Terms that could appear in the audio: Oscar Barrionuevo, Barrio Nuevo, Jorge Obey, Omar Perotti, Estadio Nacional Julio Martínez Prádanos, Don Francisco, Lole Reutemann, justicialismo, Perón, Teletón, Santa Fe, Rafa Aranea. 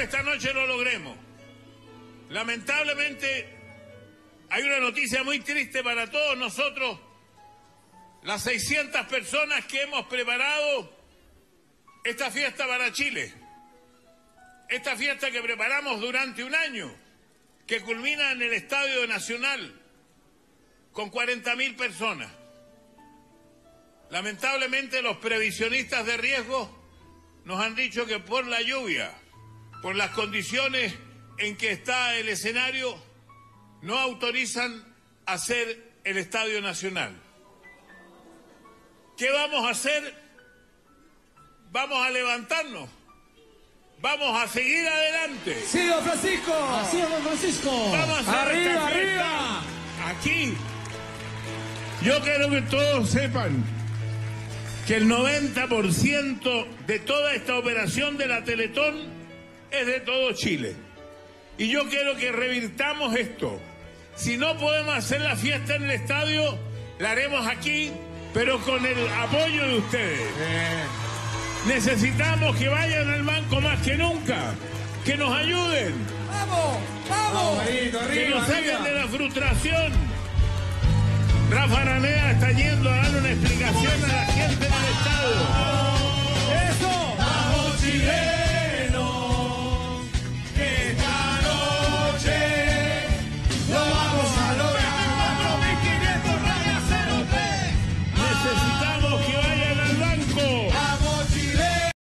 que esta noche lo logremos. Lamentablemente, hay una noticia muy triste para todos nosotros. Las 600 personas que hemos preparado esta fiesta para Chile. Esta fiesta que preparamos durante un año, que culmina en el Estadio Nacional, con 40.000 personas. Lamentablemente los previsionistas de riesgo nos han dicho que por la lluvia, por las condiciones en que está el escenario, no autorizan hacer el Estadio Nacional. ¿Qué vamos a hacer? Vamos a levantarnos. Vamos a seguir adelante. Sí, don Francisco. Así es, don Francisco. Vamos a hacer arriba, arriba. Aquí. Yo quiero que todos sepan que el 90% de toda esta operación de la Teletón es de todo Chile. Y yo quiero que revirtamos esto. Si no podemos hacer la fiesta en el estadio, la haremos aquí, pero con el apoyo de ustedes. Necesitamos que vayan al banco más que nunca, que nos ayuden. ¡Vamos! ¡Vamos! Que nos saquen de la frustración. Rafa Aranea está yendo a dar una explicación a la gente del Estado. ¡Eso! ¡Vamos, Chile!